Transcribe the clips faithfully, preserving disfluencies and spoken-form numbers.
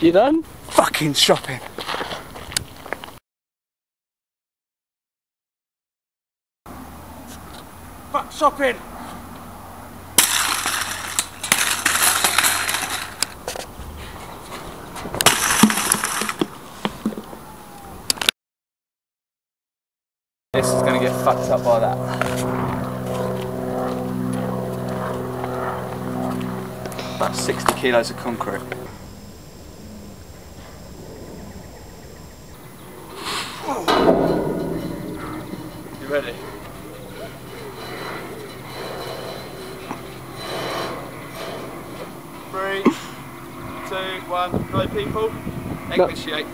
You done? Fucking shopping. Fuck shopping. This is going to get fucked up by that. About sixty kilos of concrete. You ready? Three, two, one, no people. Initiate.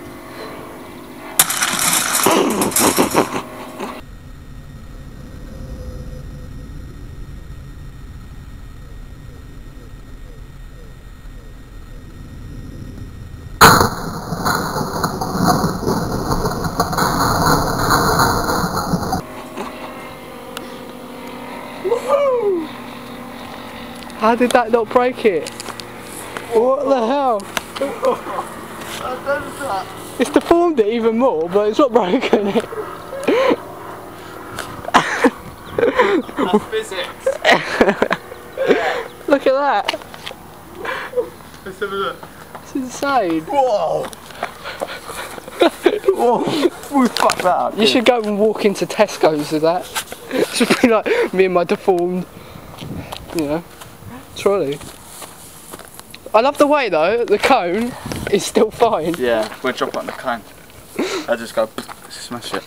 How did that not break it? What the hell? How does that? It's deformed it even more, but it's not broken it. That's physics. Yeah. Look at that. Let's have a look. It's insane. Whoa! Whoa! We fucked that up. You dude. should go and walk into Tesco's with that. It should be like me and my deformed, you know. Trolley. I love the way though, the cone is still fine. Yeah, we'll drop it on the cone. I'll just go smash it.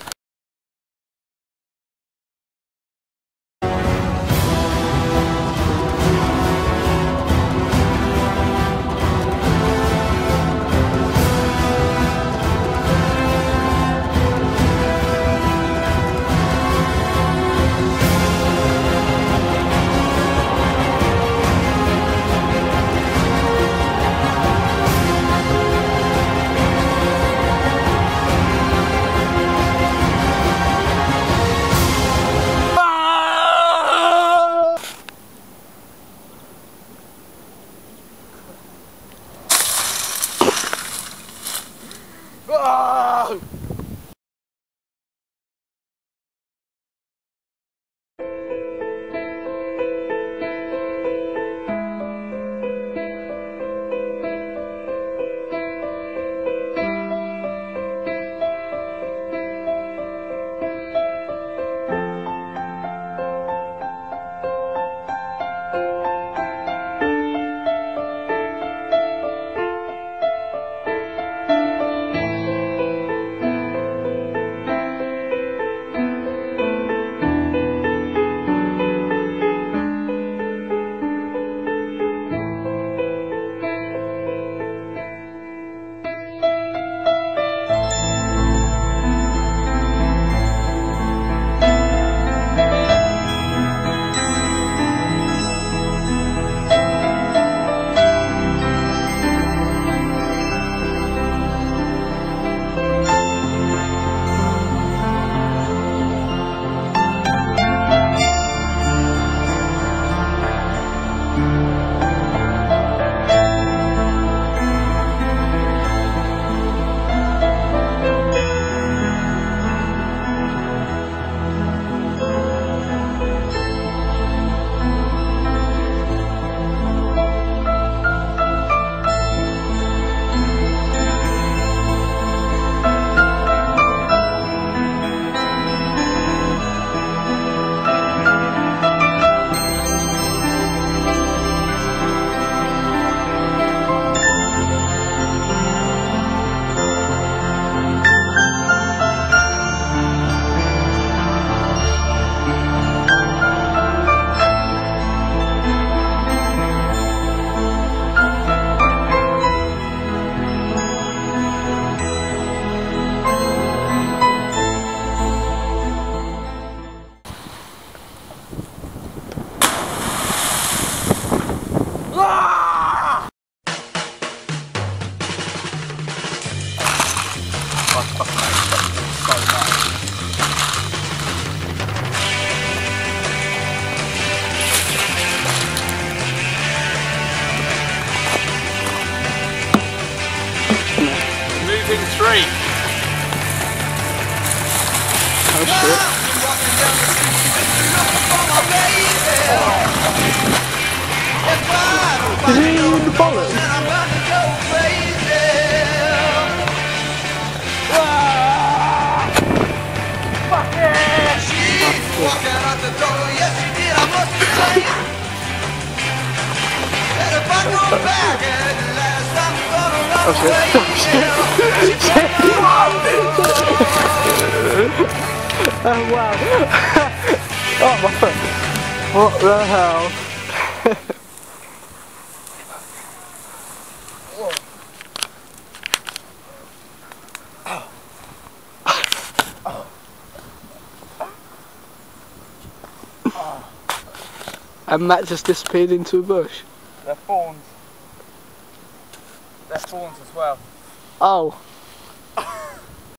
Is it you with the bollocks? And I'm about to go crazy. Ah! Fuck it! She's walking out the door, yes she did, I must be late. And if I go back at last, I'm gonna run away. Oh wow. Oh my fuck. What the hell? And Matt just disappeared into a bush. They're fawns. They're fawns as well. Oh.